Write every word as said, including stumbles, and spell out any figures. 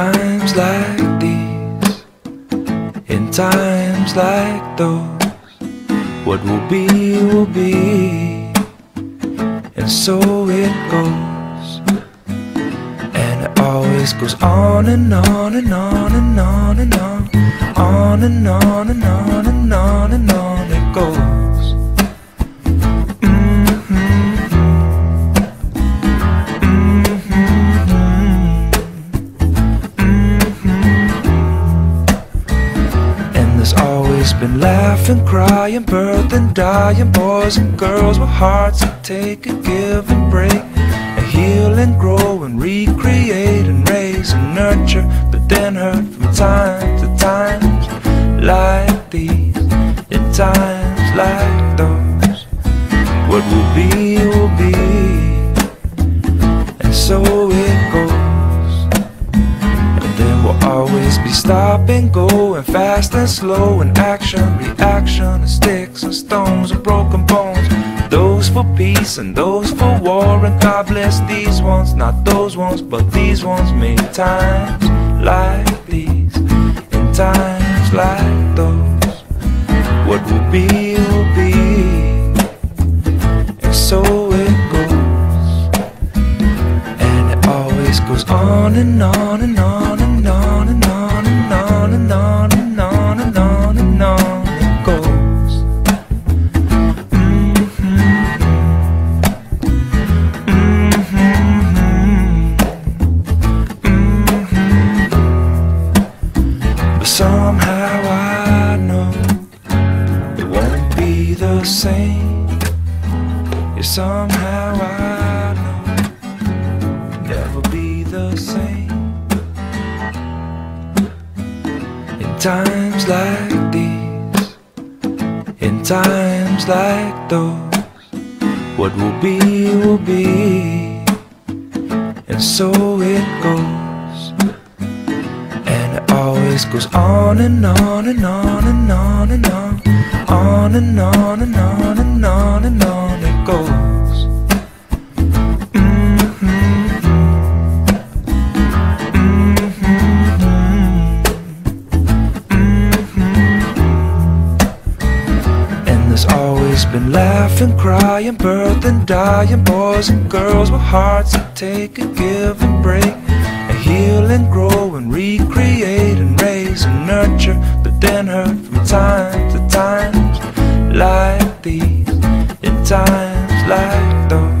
times like these, in times like those, what will be will be, and so it goes. And it always goes on and on and on and on and on, on and on and on and on and on it goes. Been laughing, crying, birthing, dying, boys and girls with hearts that take and give and break, and heal and grow and recreate and raise and nurture, but then hurt from time to times like these, in times like those, what will be will be, and so it goes. Always be stop and go and fast and slow and action, reaction, and sticks and stones and broken bones. Those for peace and those for war, and God bless these ones, not those ones, but these ones. Many times like these, in times like those, what will be will be, and so it goes. And it always goes on and on and on and on and on and on and on and on and on and on it goes. But somehow I know it won't be the same. Yeah, somehow I know it'll never be the same. In times like these, in times like those, what will be will be, and so it goes. And it always goes on and on and on and on and on, on and on and on and on and on it goes. Been laughing, crying, birthing, dying, boys and girls with hearts that take and give and break, and heal and grow and recreate and raise and nurture, but then hurt from time to times like these, in times like those.